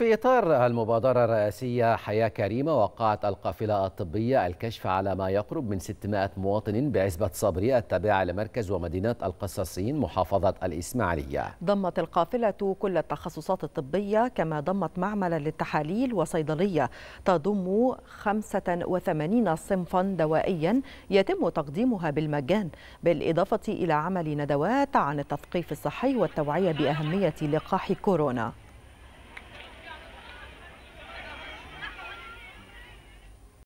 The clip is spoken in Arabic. في إطار المبادرة الرئاسية حياة كريمة، وقعت القافلة الطبية الكشف على ما يقرب من 600 مواطن بعزبة صبري التابعة لمركز ومدينة القصاصين محافظة الإسماعيلية. ضمت القافلة كل التخصصات الطبية، كما ضمت معملا للتحاليل وصيدلية تضم 85 صنفا دوائيا يتم تقديمها بالمجان، بالإضافة إلى عمل ندوات عن التثقيف الصحي والتوعية بأهمية لقاح كورونا.